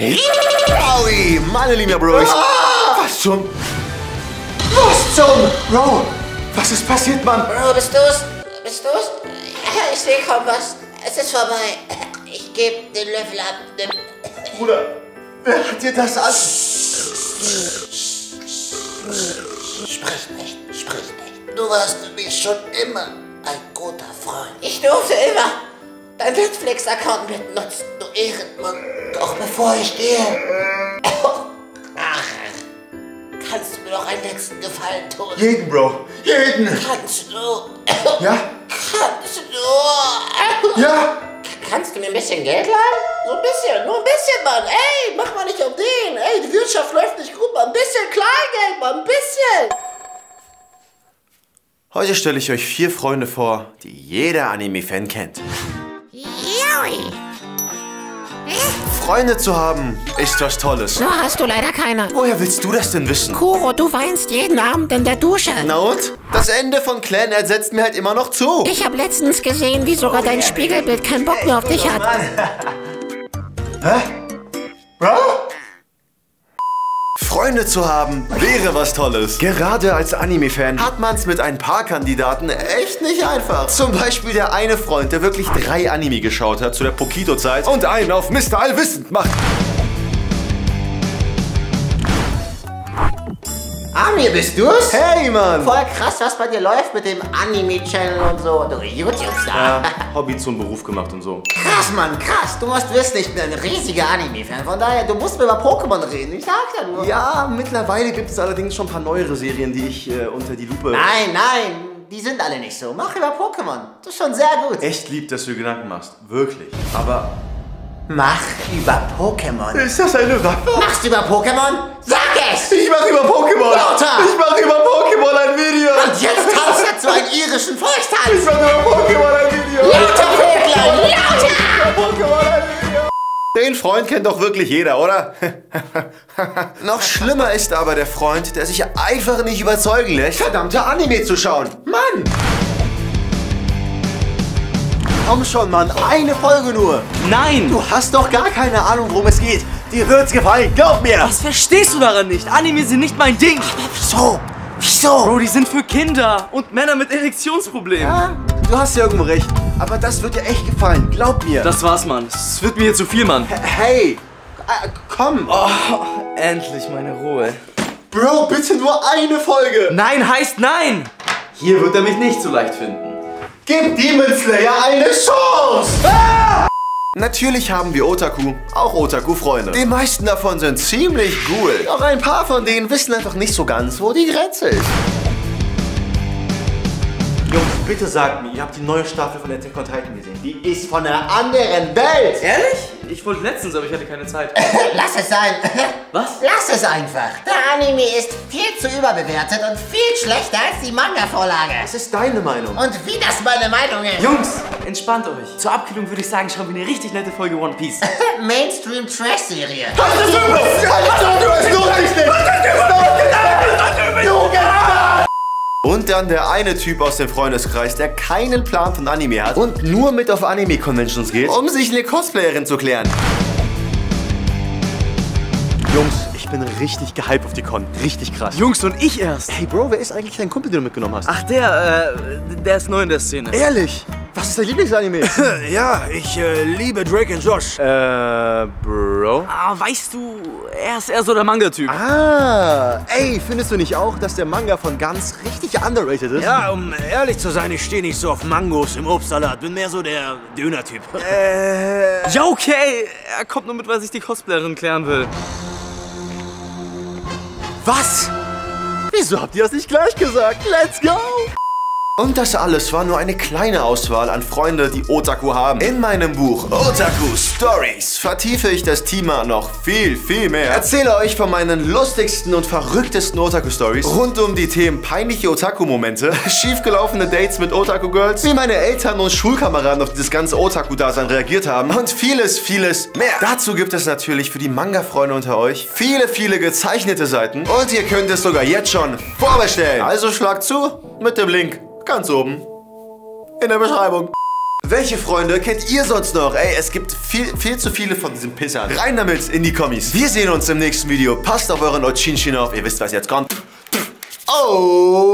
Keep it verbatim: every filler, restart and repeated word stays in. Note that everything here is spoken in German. Rally, meine lieben Bros. Ah, was zum... Was zum... Bro, was ist passiert, Mann? Bro, bist du's? Bist du's? Ich sehe kaum was. Es ist vorbei. Ich gebe den Löffel ab. Bruder, wer hat dir das an... Sprich nicht, sprich nicht. Du warst für mich schon immer ein guter Freund. Ich durfte immer dein Netflix-Account mitnutzen, du Ehrenmann. Doch bevor ich gehe, ach, kannst du mir noch einen letzten Gefallen tun? Jeden, Bro. Jeden. Kannst du? Ja? Kannst du? Ja? Kannst du mir ein bisschen Geld leihen? So ein bisschen, nur ein bisschen, Mann. Ey, mach mal nicht auf den. Ey, die Wirtschaft läuft nicht gut, Mann. Ein bisschen Kleingeld, Mann. Ein bisschen. Heute stelle ich euch vier Freunde vor, die jeder Anime-Fan kennt. Yui. Freunde zu haben, ist was Tolles. Nur hast du leider keine. Woher willst du das denn wissen? Kuro, du weinst jeden Abend in der Dusche. Na und? Das Ende von Clannad setzt mir halt immer noch zu. Ich habe letztens gesehen, wie sogar dein Spiegelbild keinen Bock mehr auf dich hat. Hä? Bro? Freunde zu haben, wäre was Tolles. Gerade als Anime-Fan hat man es mit ein paar Kandidaten echt nicht einfach. Zum Beispiel der eine Freund, der wirklich drei Anime geschaut hat zu der Pokito-Zeit und einen auf Mister Allwissend macht. Amir, bist du's? Hey, Mann! Voll krass, was bei dir läuft mit dem Anime-Channel und so. Du YouTube-Star. Ja, Hobby zum Beruf gemacht und so. Krass, Mann, krass. Du musst wissen, ich bin ein riesiger Anime-Fan. Von daher, du musst mir über Pokémon reden. Ich sag's ja nur. Ja, mittlerweile gibt es allerdings schon ein paar neuere Serien, die ich äh, unter die Lupe... Nein, nein. Die sind alle nicht so. Mach über Pokémon. Das ist schon sehr gut. Echt lieb, dass du dir Gedanken machst. Wirklich. Aber... Mach über Pokémon. Ist das eine Waffe? Machst du über Pokémon? Sag es! Ich mach über Pokémon! Lauter! Ich mach über Pokémon ein Video! Und jetzt tauschst du zu einem irischen Volkstanz! Ich mach über Pokémon ein Video! Lauter, Vögel! Lauter! Ich mach über Pokémon ein Video! Den Freund kennt doch wirklich jeder, oder? Noch schlimmer ist aber der Freund, der sich einfach nicht überzeugen lässt, verdammte Anime zu schauen. Mann! Komm schon, Mann, eine Folge nur. Nein! Du hast doch gar keine Ahnung, worum es geht. Dir wird's gefallen, glaub mir! Was verstehst du daran nicht? Anime sind nicht mein Ding! Aber wieso? Wieso? Bro, die sind für Kinder und Männer mit Erektionsproblemen. Ja, du hast ja irgendwo recht. Aber das wird dir echt gefallen, glaub mir. Das war's, Mann. Es wird mir hier zu viel, Mann. Hey, komm! Oh, endlich meine Ruhe. Bro, bitte nur eine Folge! Nein heißt nein! Hier wird er mich nicht so leicht finden. Gib Demon Slayer eine Chance! Ah! Natürlich haben wir Otaku, auch Otaku-Freunde. Die meisten davon sind ziemlich cool. Doch ein paar von denen wissen einfach nicht so ganz, wo die Grenze ist. Jungs, bitte sagt mir, ihr habt die neue Staffel von Attack on Titan gesehen. Die ist von einer anderen Welt! Ehrlich? Ich wollte letztens, aber ich hatte keine Zeit. Lass es sein. Was? Lass es einfach. Der Anime ist viel zu überbewertet und viel schlechter als die Manga-Vorlage. Das ist deine Meinung. Und wie das meine Meinung ist. Jungs, entspannt euch. Zur Abkühlung würde ich sagen, schreiben wir eine richtig nette Folge One Piece. Mainstream-Trash-Serie. Was ist das? Was ist das? Was ist das? Und dann der eine Typ aus dem Freundeskreis, der keinen Plan von Anime hat und nur mit auf Anime-Conventions geht, um sich eine Cosplayerin zu klären. Jungs, ich bin richtig gehypt auf die Con. Richtig krass. Jungs, und ich erst. Hey Bro, wer ist eigentlich dein Kumpel, den du mitgenommen hast? Ach, der, äh, der ist neu in der Szene. Ehrlich? Was ist dein Lieblingsanime? Ja, ich äh, liebe Drake and Josh. Äh, Bro? Ah, weißt du, er ist eher so der Manga-Typ. Ah, ey, findest du nicht auch, dass der Manga von Guns richtig underrated ist? Ja, um ehrlich zu sein, ich stehe nicht so auf Mangos im Obstsalat. Bin mehr so der Döner-Typ. Äh, ja, okay. Er kommt nur mit, weil ich die Cosplayerin klären will. Was? Wieso habt ihr das nicht gleich gesagt? Let's go! Und das alles war nur eine kleine Auswahl an Freunde, die Otaku haben. In meinem Buch Otaku Stories vertiefe ich das Thema noch viel, viel mehr. Erzähle euch von meinen lustigsten und verrücktesten Otaku-Stories rund um die Themen peinliche Otaku-Momente, schiefgelaufene Dates mit Otaku-Girls, wie meine Eltern und Schulkameraden auf dieses ganze Otaku-Dasein reagiert haben und vieles, vieles mehr. Dazu gibt es natürlich für die Manga-Freunde unter euch viele, viele gezeichnete Seiten und ihr könnt es sogar jetzt schon vorbestellen. Also schlagt zu mit dem Link. Ganz oben in der Beschreibung. Welche Freunde kennt ihr sonst noch? Ey, es gibt viel, viel zu viele von diesen Pissern. Rein damit in die Kommis. Wir sehen uns im nächsten Video. Passt auf euren Ochinshin auf. Ihr wisst, was jetzt kommt. Oh!